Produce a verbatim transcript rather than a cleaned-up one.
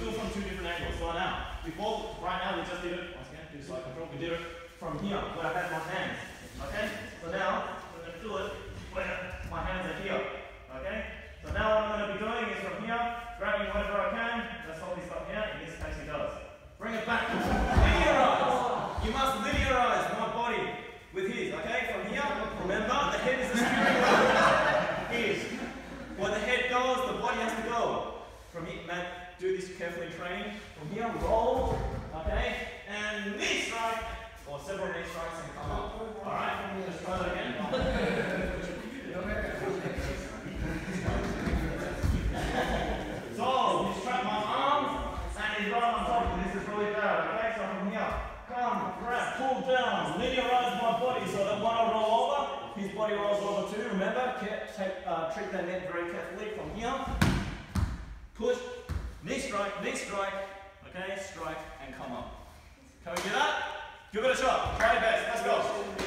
we'll do it from two different angles. So now, before, right now we just did it, once again, do slide control, we did it from here, where I had my hands, okay? So now, we're going to do it where my hands are here, okay? So now what I'm going to be doing is from here, grabbing whatever I can, let's hold this up here, in this case it does. Bring it back, linearize! You must linearize my body with his, okay? From here, remember, the head is the steering wheel. Here's, where the head goes, the body has to go. From here, man, do this carefully in training. From here, roll, okay? And knee strike, or several knee strikes and come up. Alright, let's try that again. So, you strap my arms, and he's right on top, and this is really bad, okay? So from here, come, grab, pull down, linearize my body so that when I roll over, his body rolls over too. Remember, take, uh, treat that neck very carefully from here. Push, knee strike, knee strike, okay, strike and come up. Can we do that? Give it a shot, try your best, let's go.